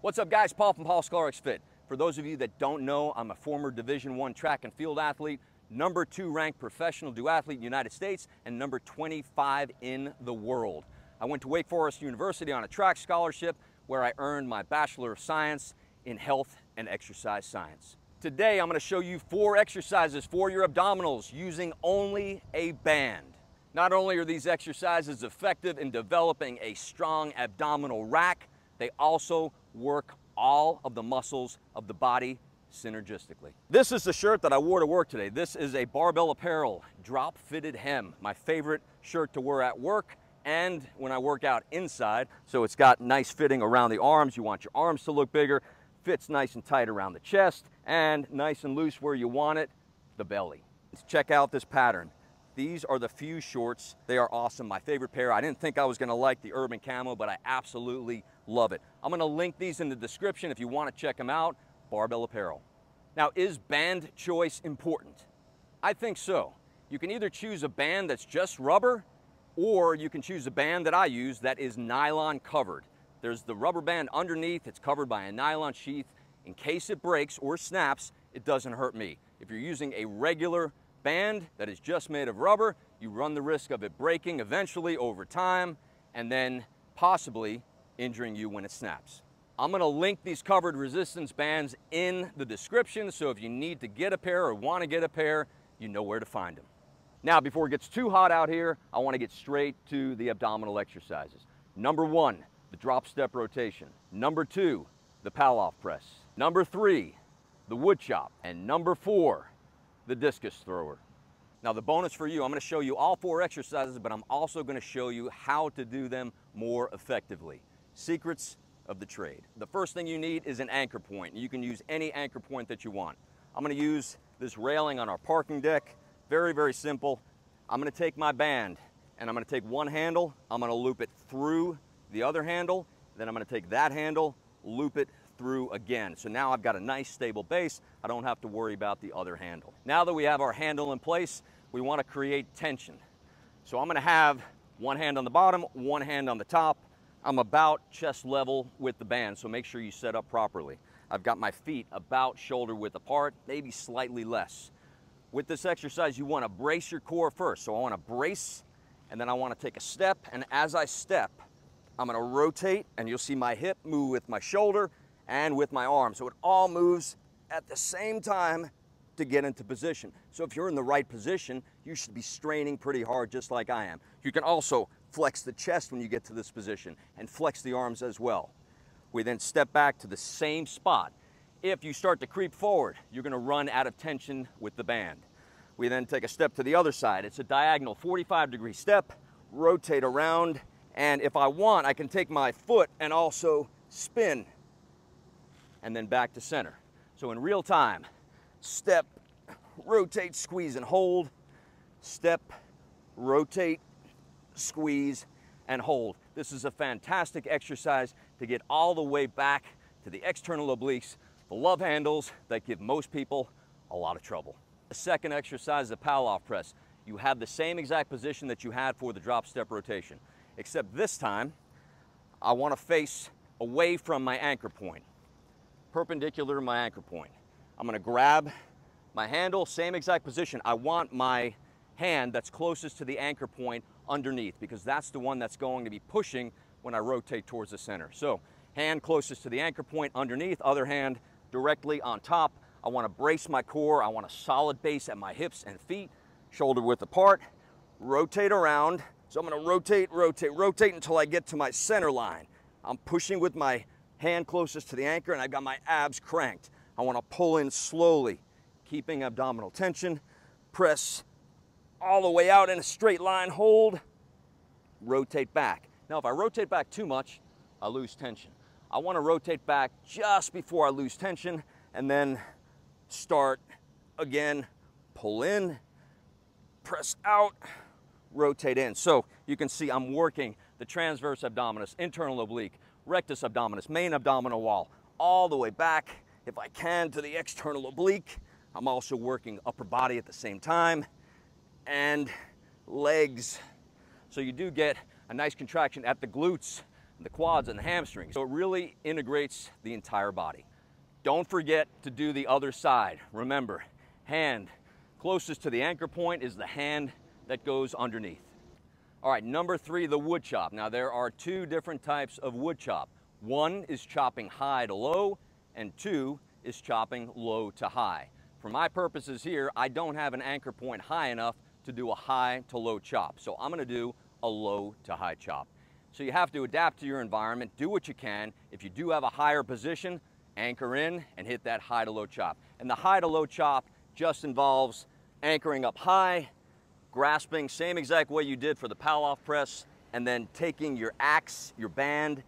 What's up, guys? Paul from Paul Sklar Fit. For those of you that don't know, I'm a former Division I track and field athlete, #2 ranked professional duathlete in the United States, and #25 in the world. I went to Wake Forest University on a track scholarship where I earned my Bachelor of Science in Health and Exercise Science. Today, I'm going to show you 4 exercises for your abdominals using only a band. Not only are these exercises effective in developing a strong abdominal rack, they also work all of the muscles of the body synergistically. This is the shirt that I wore to work today. This is a Barbell Apparel drop fitted hem, my favorite shirt to wear at work and when I work out inside. So it's got nice fitting around the arms. You want your arms to look bigger. Fits nice and tight around the chest and nice and loose where you want it, the belly. Let's check out this pattern. These are the Fuse shorts. They are awesome, my favorite pair. I didn't think I was gonna like the urban camo, but I absolutely love it. I'm gonna link these in the description if you wanna check them out, Barbell Apparel. Now, is band choice important? I think so. You can either choose a band that's just rubber, or you can choose a band that I use that is nylon covered. There's the rubber band underneath, it's covered by a nylon sheath. In case it breaks or snaps, it doesn't hurt me. If you're using a regular band that is just made of rubber, you run the risk of it breaking eventually over time and then possibly injuring you when it snaps. I'm gonna link these covered resistance bands in the description, so if you need to get a pair or wanna get a pair, you know where to find them. Now, before it gets too hot out here, I wanna get straight to the abdominal exercises. #1, the drop step rotation. #2, the Pallof press. #3, the wood chop. And #4, the discus thrower. Now, the bonus for you, I'm gonna show you all 4 exercises, but I'm also gonna show you how to do them more effectively. Secrets of the trade. The first thing you need is an anchor point. You can use any anchor point that you want. I'm gonna use this railing on our parking deck. Very, very simple. I'm gonna take my band and I'm gonna take one handle, I'm gonna loop it through the other handle, then I'm gonna take that handle, loop it through again. So now I've got a nice stable base. I don't have to worry about the other handle. Now that we have our handle in place, we wanna create tension. So I'm gonna have one hand on the bottom, one hand on the top. I'm about chest level with the band, so make sure you set up properly. I've got my feet about shoulder width apart, maybe slightly less. With this exercise, you wanna brace your core first. So I wanna brace, and then I wanna take a step, and as I step, I'm gonna rotate, and you'll see my hip move with my shoulder and with my arm. So it all moves at the same time to get into position. So if you're in the right position, you should be straining pretty hard, just like I am. You can also flex the chest when you get to this position and flex the arms as well. We then step back to the same spot. If you start to creep forward, you're gonna run out of tension with the band. We then take a step to the other side. It's a diagonal 45-degree step, rotate around, and if I want, I can take my foot and also spin, and then back to center. So in real time, step, rotate, squeeze, and hold. Step, rotate, squeeze, and hold. This is a fantastic exercise to get all the way back to the external obliques, the love handles that give most people a lot of trouble. The second exercise, the Pallof press. You have the same exact position that you had for the drop step rotation, except this time, I want to face away from my anchor point, perpendicular to my anchor point. I'm going to grab my handle, same exact position. I want my hand that's closest to the anchor point underneath, because that's the one that's going to be pushing when I rotate towards the center. So hand closest to the anchor point underneath, other hand directly on top. I want to brace my core. I want a solid base at my hips and feet, shoulder width apart, rotate around. So I'm gonna rotate, rotate, rotate until I get to my center line. I'm pushing with my hand closest to the anchor and I've got my abs cranked. I wanna pull in slowly, keeping abdominal tension, press all the way out in a straight line, hold, rotate back. Now, if I rotate back too much, I lose tension. I wanna rotate back just before I lose tension and then start again, pull in, press out, rotate in. So you can see I'm working the transverse abdominis, internal oblique, rectus abdominis, main abdominal wall, all the way back, if I can, to the external oblique. I'm also working upper body at the same time and legs. So you do get a nice contraction at the glutes, the quads and the hamstrings. So it really integrates the entire body. Don't forget to do the other side. Remember, hand closest to the anchor point is the hand that goes underneath. All right, number 3, the wood chop. Now there are 2 different types of wood chop. 1 is chopping high to low, and 2 is chopping low to high. For my purposes here, I don't have an anchor point high enough to do a high to low chop. So I'm gonna do a low to high chop. So you have to adapt to your environment, do what you can. If you do have a higher position, anchor in and hit that high to low chop. And the high to low chop just involves anchoring up high, grasping same exact way you did for the Pallof press, and then taking your axe, your band,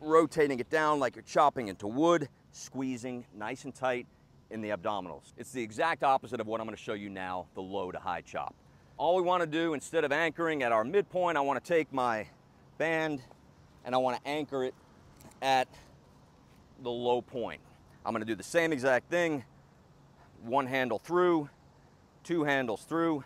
rotating it down like you're chopping into wood, squeezing nice and tight in the abdominals. It's the exact opposite of what I'm going to show you now, the low to high chop. All we want to do, instead of anchoring at our midpoint, I want to take my band and I want to anchor it at the low point. I'm going to do the same exact thing, 1 handle through, 2 handles through,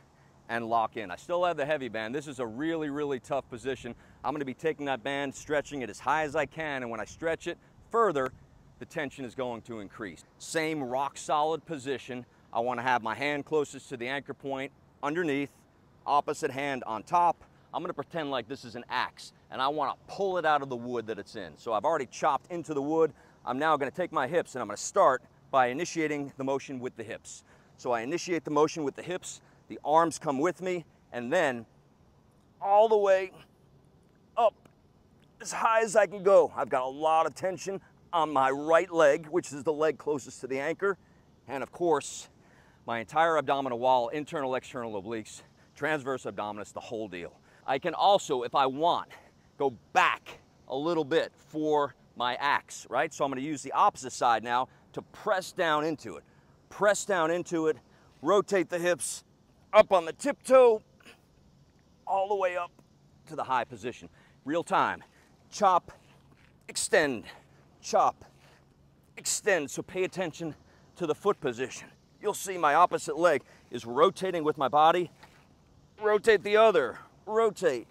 and lock in. I still have the heavy band. This is a really, really tough position. I'm going to be taking that band, stretching it as high as I can, and when I stretch it further, the tension is going to increase. Same rock solid position. I want to have my hand closest to the anchor point underneath, opposite hand on top. I'm going to pretend like this is an axe, and I want to pull it out of the wood that it's in. So I've already chopped into the wood. I'm now going to take my hips, and I'm going to start by initiating the motion with the hips. So I initiate the motion with the hips, the arms come with me, and then all the way up as high as I can go. I've got a lot of tension on my right leg, which is the leg closest to the anchor, and of course, my entire abdominal wall, internal, external obliques, transverse abdominis, the whole deal. I can also, if I want, go back a little bit for my axe, right? So I'm going to use the opposite side now to press down into it. Press down into it, rotate the hips up on the tiptoe, all the way up to the high position. Real time. Chop, extend, chop, extend. So pay attention to the foot position. You'll see my opposite leg is rotating with my body. Rotate the other, rotate,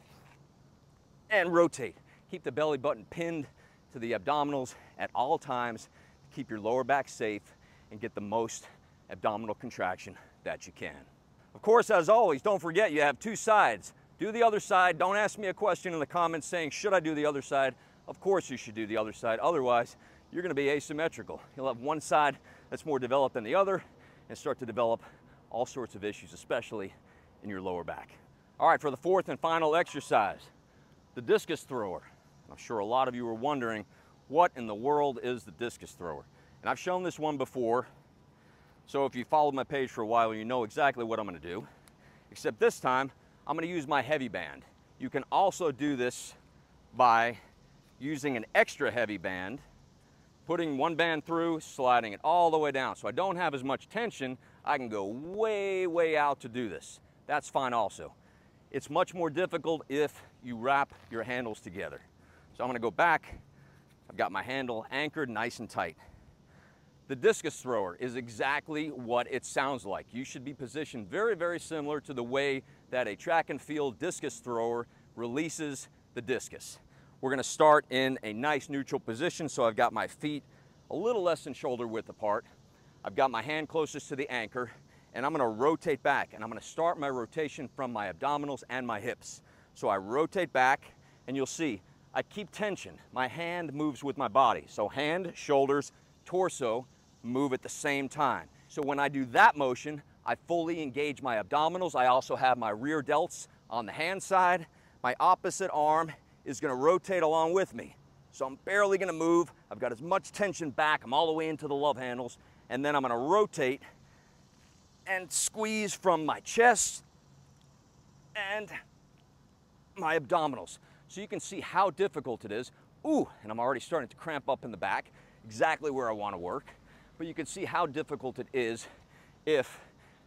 and rotate. Keep the belly button pinned to the abdominals at all times. Keep your lower back safe and get the most abdominal contraction that you can. Of course, as always, don't forget you have 2 sides. Do the other side. Don't ask me a question in the comments saying, should I do the other side? Of course you should do the other side. Otherwise, you're going to be asymmetrical. You'll have one side that's more developed than the other and start to develop all sorts of issues, especially in your lower back. All right, for the 4th and final exercise, the discus thrower. I'm sure a lot of you are wondering, what in the world is the discus thrower? And I've shown this one before, so if you followed my page for a while, you know exactly what I'm going to do, except this time, I'm going to use my heavy band. You can also do this by using an extra heavy band, putting one band through, sliding it all the way down. So I don't have as much tension. I can go way, way out to do this. That's fine also. It's much more difficult if you wrap your handles together. So I'm going to go back. I've got my handle anchored nice and tight. The discus thrower is exactly what it sounds like. You should be positioned very, very similar to the way that a track and field discus thrower releases the discus. We're going to start in a nice neutral position, so I've got my feet a little less than shoulder width apart. I've got my hand closest to the anchor, and I'm going to rotate back, and I'm going to start my rotation from my abdominals and my hips. So I rotate back, and you'll see I keep tension. My hand moves with my body. So hand, shoulders, torso move at the same time. So when I do that motion, I fully engage my abdominals. I also have my rear delts on the hand side. My opposite arm is going to rotate along with me. So I'm barely going to move. I've got as much tension back. I'm all the way into the love handles. And then I'm going to rotate and squeeze from my chest and my abdominals. So you can see how difficult it is. Ooh, and I'm already starting to cramp up in the back, exactly where I want to work. But you can see how difficult it is if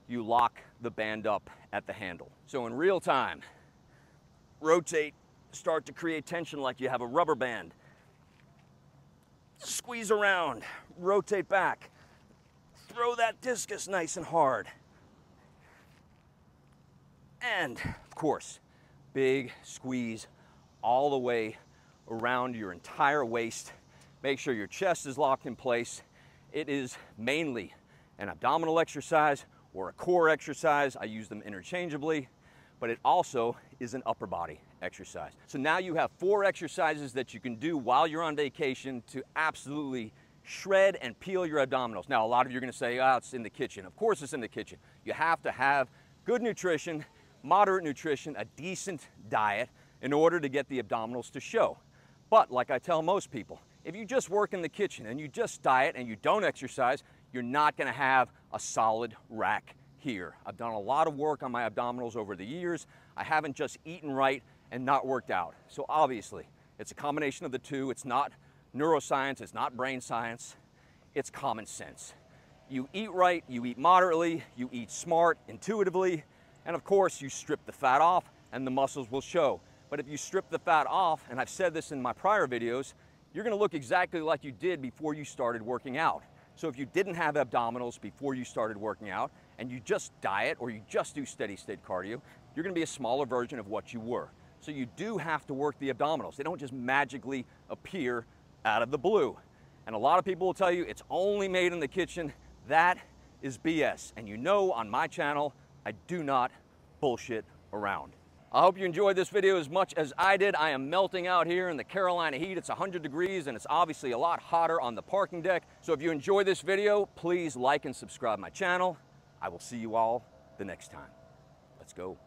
you lock the band up at the handle. So in real time, rotate, start to create tension like you have a rubber band. Squeeze around, rotate back, throw that discus nice and hard. And of course, big squeeze all the way around your entire waist. Make sure your chest is locked in place. It is mainly an abdominal exercise or a core exercise. I use them interchangeably, but it also is an upper body exercise. So now you have 4 exercises that you can do while you're on vacation to absolutely shred and peel your abdominals. Now, a lot of you are gonna say, oh, it's in the kitchen. Of course it's in the kitchen. You have to have good nutrition, moderate nutrition, a decent diet in order to get the abdominals to show. But like I tell most people, if you just work in the kitchen and you just diet and you don't exercise, you're not gonna have a solid rack here. I've done a lot of work on my abdominals over the years. I haven't just eaten right and not worked out. So obviously, it's a combination of the two. It's not neuroscience, it's not brain science, it's common sense. You eat right, you eat moderately, you eat smart, intuitively, and of course, you strip the fat off and the muscles will show. But if you strip the fat off, and I've said this in my prior videos, you're gonna look exactly like you did before you started working out. So if you didn't have abdominals before you started working out, and you just diet or you just do steady state cardio, you're gonna be a smaller version of what you were. So you do have to work the abdominals. They don't just magically appear out of the blue. And a lot of people will tell you it's only made in the kitchen. That is BS. And you know on my channel, I do not bullshit around. I hope you enjoyed this video as much as I did. I am melting out here in the Carolina heat. It's 100 degrees and it's obviously a lot hotter on the parking deck. So if you enjoy this video, please like and subscribe my channel. I will see you all the next time. Let's go.